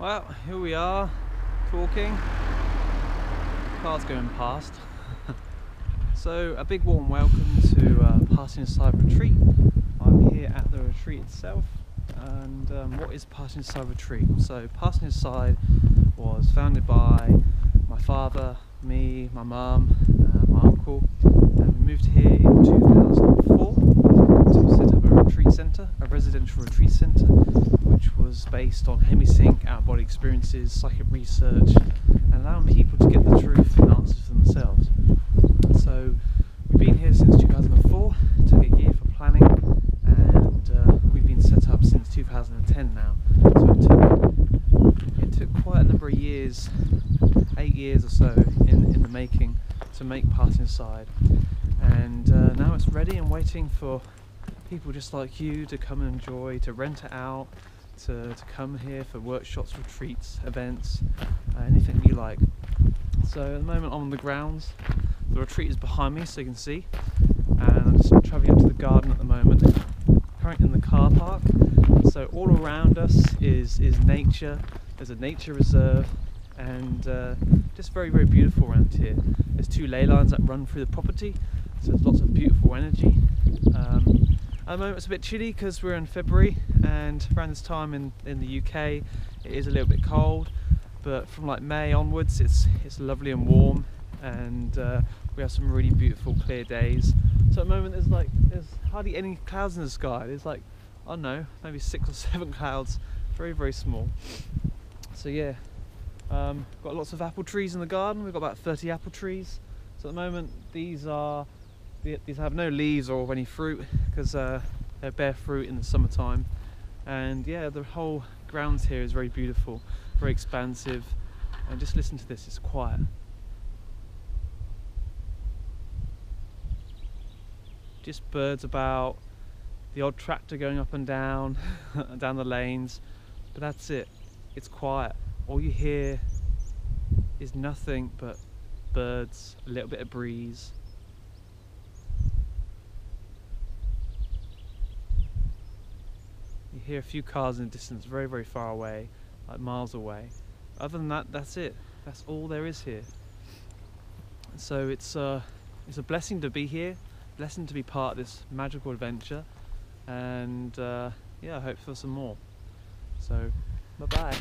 Well, here we are, talking. Cars going past. So, a big warm welcome to Passing Inside Retreat. I'm here at the retreat itself. And what is Passing Inside Retreat? So, Passing Inside was founded by my father, me, my mum, my uncle, and we moved here in 2004 to set up a retreat centre, a residential retreat centre, which was based on hemisync, out-of-body experiences, psychic research, and allowing people to get the truth and answers for themselves. So we've been here since 2004, it took a year for planning, and we've been set up since 2010 now. So it took quite a number of years, 8 years or so in the making, to make Passing Inside, and now it's ready and waiting for people just like you to come and enjoy, to rent it out, to come here for workshops, retreats, events, anything you like. So at the moment I'm on the grounds, the retreat is behind me so you can see, and I'm just travelling up to the garden at the moment, currently in the car park. So all around us is nature, there's a nature reserve, and just very, very beautiful around here. There's two ley lines that run through the property, so there's lots of beautiful energy. At the moment it's a bit chilly because we're in February, and around this time in the UK it is a little bit cold, but from like May onwards it's lovely and warm, and we have some really beautiful clear days. So at the moment there's hardly any clouds in the sky. There's like, I don't know, maybe 6 or 7 clouds, very, very small. So yeah, got lots of apple trees in the garden. We've got about 30 apple trees. So at the moment these have no leaves or any fruit because they're bare fruit in the summertime. And yeah, the whole grounds here is very beautiful, very expansive, and just listen to this, it's quiet. Just birds about, the odd tractor going up and down, down the lanes, but that's it, it's quiet. All you hear is nothing but birds, a little bit of breeze. You hear a few cars in the distance, very, very far away, like miles away. Other than that, that's it. That's all there is here. So it's a blessing to be here, blessing to be part of this magical adventure, and yeah, I hope for some more. So, bye-bye.